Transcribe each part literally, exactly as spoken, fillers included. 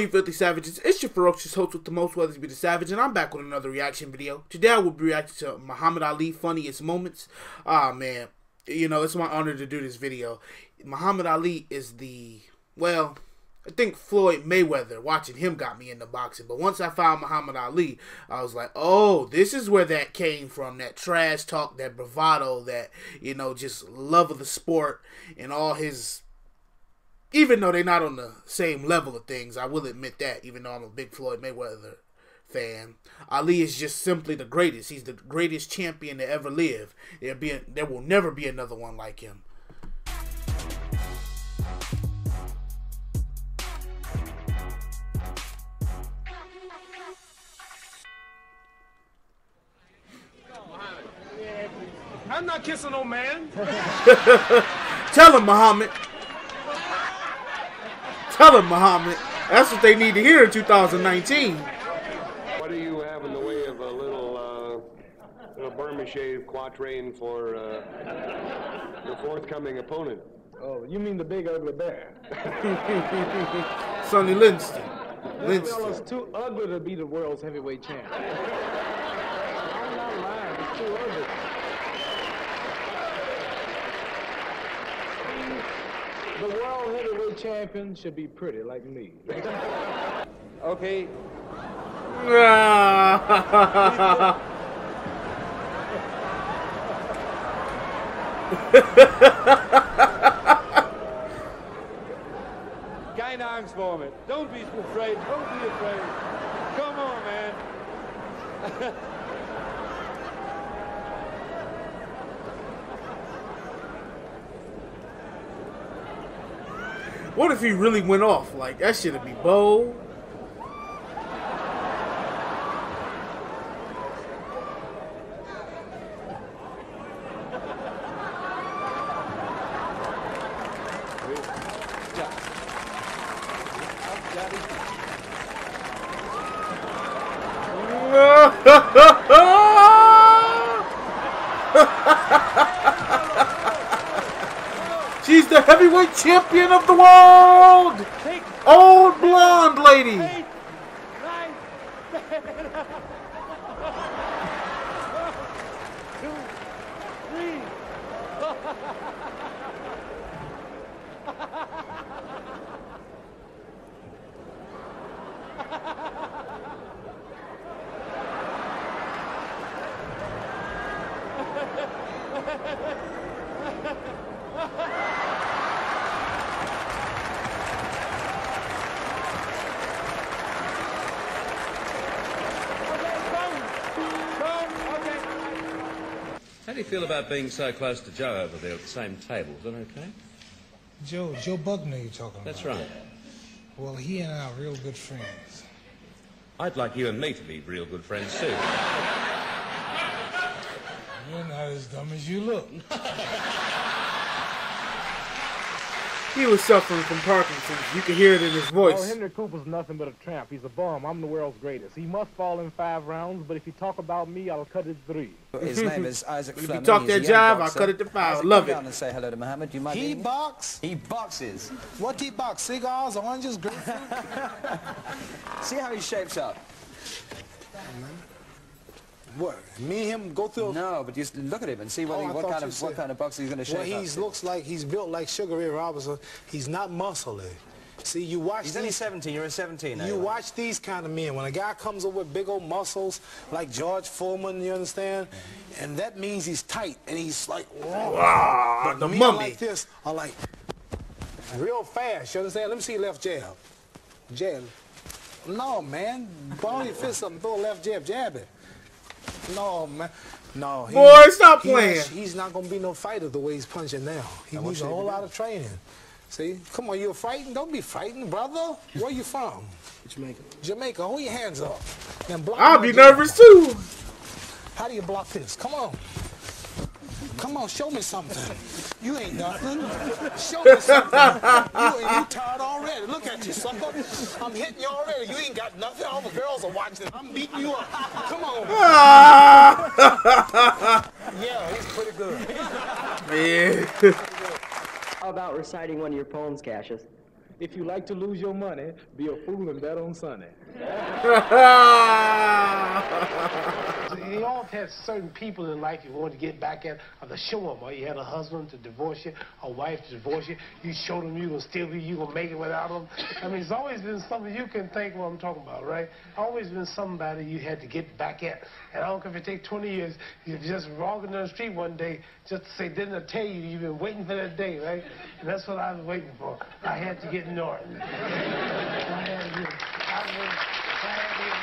you filthy savages, it's your ferocious host with the most, Weathersby the Savage, and I'm back with another reaction video. Today I will be reacting to Muhammad Ali funniest moments. Ah, man, you know, it's my honor to do this video. Muhammad Ali is the, well, I think Floyd Mayweather, watching him got me into boxing, but once I found Muhammad Ali, I was like, oh, this is where that came from, that trash talk, that bravado, that, you know, just love of the sport and all his... Even though they're not on the same level of things, I will admit that, even though I'm a big Floyd Mayweather fan. Ali is just simply the greatest. He's the greatest champion to ever live. There be a, there will never be another one like him. I'm not kissing no man. Tell him, Muhammad. Tell him, Muhammad. That's what they need to hear in two thousand nineteen. What do you have in the way of a little, uh, little Burma shave quatrain for uh, the forthcoming opponent? Oh, you mean the big ugly bear? Sonny Lindstrom. This fellow's too ugly to be the world's heavyweight champ. I'm not lying. He's too ugly. The world heavyweight champion should be pretty like me. Okay. Gain arms for me. Don't be afraid. Don't be afraid. Come on, man. What if he really went off? Like, that shit'd be bold. She's the heavyweight champion of the world! Take, Old blonde lady! Eight, nine, two, three. How do you feel about being so close to Joe over there at the same table? Is that okay? Joe, Joe Bugner you're talking That's about. That's right. Well, he and I are real good friends. I'd like you and me to be real good friends, too. You're not as dumb as you look. He was suffering from Parkinson's. You can hear it in his voice. Oh, Henry Cooper's nothing but a tramp. He's a bum. I'm the world's greatest. He must fall in five rounds, but if you talk about me, I'll cut it three. His name is Isaac Fleming. If you talk that jive, I'll cut it to five. Isaac, love it. Down and say hello to Muhammad. You might he box. He boxes. What he box? Cigars, oranges, grapefruit? See how he shapes up. What? Me and him go through? No, but just look at him and see what, oh, he, what, kind, of, what kind of boxer he's going to show. Well, he looks like he's built like Sugar Ray Robinson. He's not muscly. See, you watch. He's these, only seventeen. You're a seventeen. You watch these kind of men. When a guy comes up with big old muscles like George Foreman, you understand, and that means he's tight and he's like, whoa. Wow, but the men mummy like this are like real fast. You understand? Let me see left jab, jab. No, man, ball your fist up and throw a left jab, jab it. No, man. No. He, Boy, stop he playing. Has, he's not going to be no fighter the way he's punching now. He needs a whole lot of training. See? Come on, you're frightened? Don't be frightened, brother. Where you from? Jamaica. Jamaica. Hold your hands up. And block I'll be jab. nervous, too. How do you block this? Come on. Come on, show me something. You ain't nothing. Show me something. You ain't you tired already. Look at you, sucker. I'm hitting you already. You ain't got nothing. All the girls are watching. I'm beating you up. Come on. Yeah, he's pretty good. Yeah. How about reciting one of your poems, Cassius? If you like to lose your money, be a fool and bet on Sonny. You always have certain people in life you want to get back at, or to show them. Or you had a husband to divorce you, a wife to divorce you. You showed them you gonna still be, you gonna make it without them. I mean, it's always been something you can think what I'm talking about, right? Always been somebody you had to get back at. And I don't care if it take twenty years. You're just walking down the street one day just to say, didn't I tell you? You've been waiting for that day, right? And that's what I was waiting for. I had to get Norton. I had to get, I was, I had to get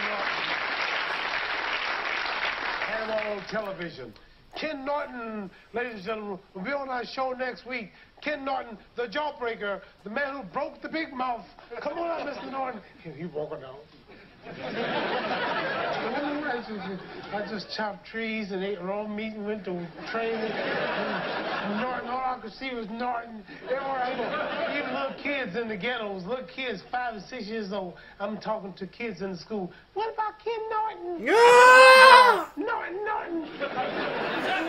Norton. Had him on television. Ken Norton, ladies and gentlemen, will be on our show next week. Ken Norton, the jawbreaker, the man who broke the big mouth. Come on out, Mister Norton. He walking out. I just chopped trees and ate raw meat and went to training. Norton, all I could see was Norton. Everywhere, even little kids in the ghettos, little kids five and six years old. I'm talking to kids in the school. What about Ken Norton? Yeah! Norton, Norton.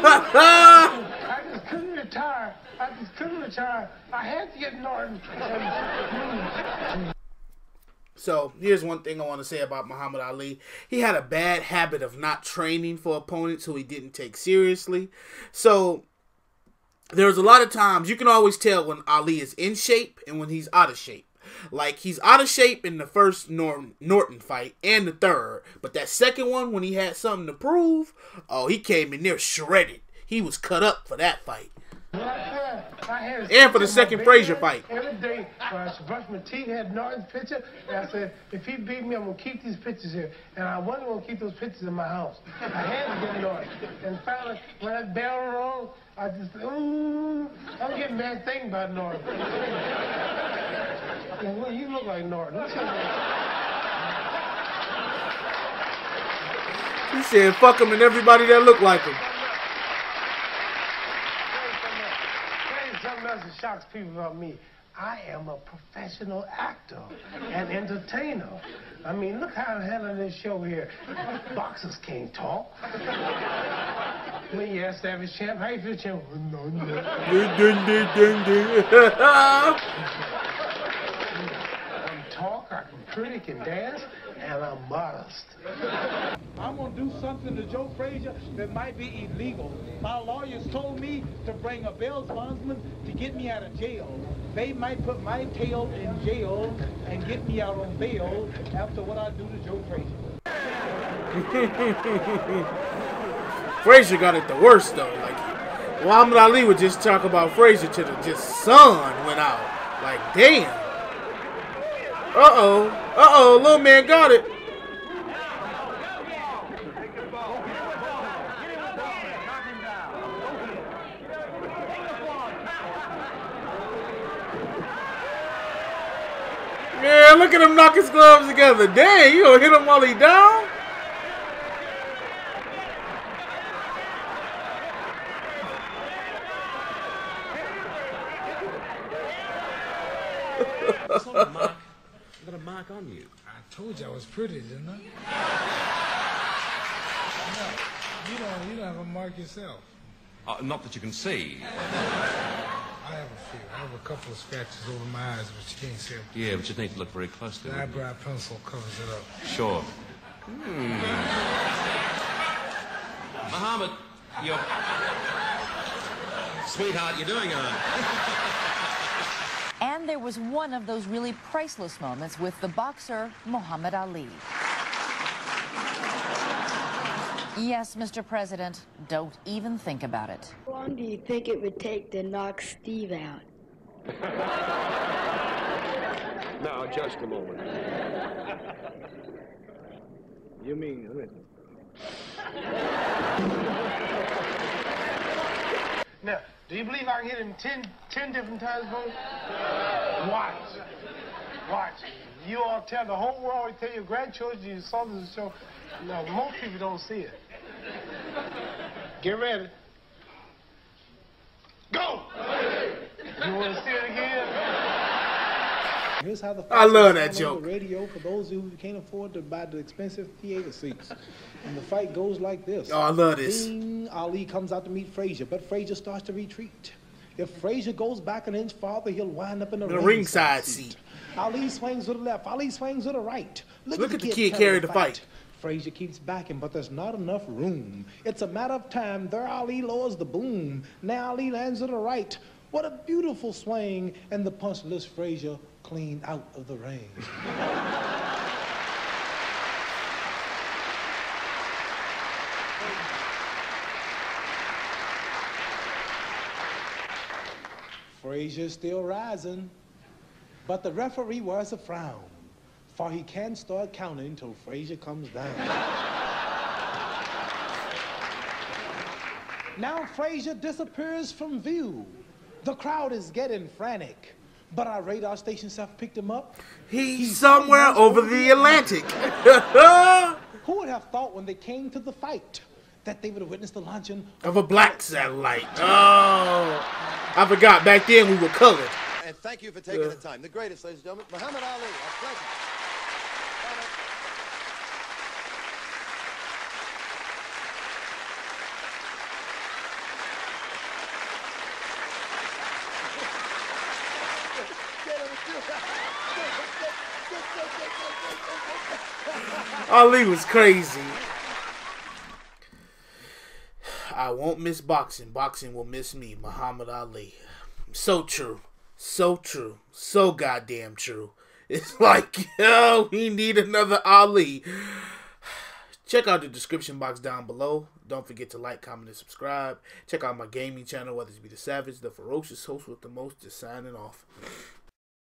I just couldn't retire. I just couldn't retire. I had to get Norton. So, here's one thing I want to say about Muhammad Ali. He had a bad habit of not training for opponents who he didn't take seriously. So, there was a lot of times, you can always tell when Ali is in shape and when he's out of shape. Like, he's out of shape in the first Norton, Norton fight and the third. But that second one, when he had something to prove, oh, he came in there shredded. He was cut up for that fight. I and for the second Frazier fight. Every day, I brushed my teeth, had Norton's picture, and I said, if he beat me, I'm going to keep these pictures here. And I wasn't going to keep those pictures in my house. I had to get Norton. And finally, when that bell rang, I just, ooh, I'm getting mad thinking about Norton. And, well, you look like Norton. He said, fuck him and everybody that looked like him. It shocks people about me. I am a professional actor and entertainer. I mean, look how the hell on this show here. Boxers can't talk. When you ask the average champ, how you feel, champ? No, no. I can talk, I can critic and dance, and I'm modest. I'm going to do something to Joe Frazier that might be illegal. My lawyers told me to bring a bail bondsman to get me out of jail. They might put my tail in jail and get me out on bail after what I do to Joe Frazier. Frazier got it the worst, though. Like, Muhammad Ali would just talk about Frazier till the just sun went out. Like, damn. Uh-oh. Uh-oh, little man got it. Man, look at him knock his gloves together. Dang, you gonna hit him while he down? On you. I told you I was pretty, didn't I? No, you don't, you don't have a mark yourself. Uh, not that you can see. I have a few. I have a couple of scratches over my eyes, which you can't see. Yeah, but you need to look very closely. The eyebrow you? pencil covers it up. Sure. Hmm. Muhammad, you're... Sweetheart, you're doing all right. And there was one of those really priceless moments with the boxer, Muhammad Ali. Yes, Mister President, don't even think about it. How long do you think it would take to knock Steve out? No, just a moment. You mean... Now, do you believe I can hit him ten, ten different times, bro? Watch. Watch. You all tell the whole world, you tell your grandchildren, your sons and so. No, most people don't see it. Get ready. Go! You want to see it again? Here's how the I love that joke. The radio for those who can't afford to buy the expensive theater seats. And the fight goes like this. Oh, I love this. Ding, Ali comes out to meet Frazier, but Frazier starts to retreat. If Frazier goes back an inch farther, he'll wind up in the, the ringside seat. seat. Ali swings to the left. Ali swings to the right. Look, Look at the, the kid carry the fight. fight. Frazier keeps backing, but there's not enough room. It's a matter of time. There Ali lowers the boom. Now Ali lands to the right. What a beautiful swing. And the punch lifts Frazier clean out of the ring. Frazier's still rising, but the referee wears a frown, for he can't start counting until Frazier comes down. Now Frazier disappears from view. The crowd is getting frantic, but our radar stations have picked him up. He's, He's somewhere over the Atlantic. Who would have thought when they came to the fight that they would have witnessed the launching of a black satellite? Oh. I forgot, back then we were colored. And thank you for taking yeah. the time. The greatest, ladies and gentlemen, Muhammad Ali. A pleasure. Ali was crazy. I won't miss boxing. Boxing will miss me. Muhammad Ali. So true. So true. So goddamn true. It's like, yo, we need another Ali. Check out the description box down below. Don't forget to like, comment, and subscribe. Check out my gaming channel, whether it be The Savage, The Ferocious Host with the Most, just signing off.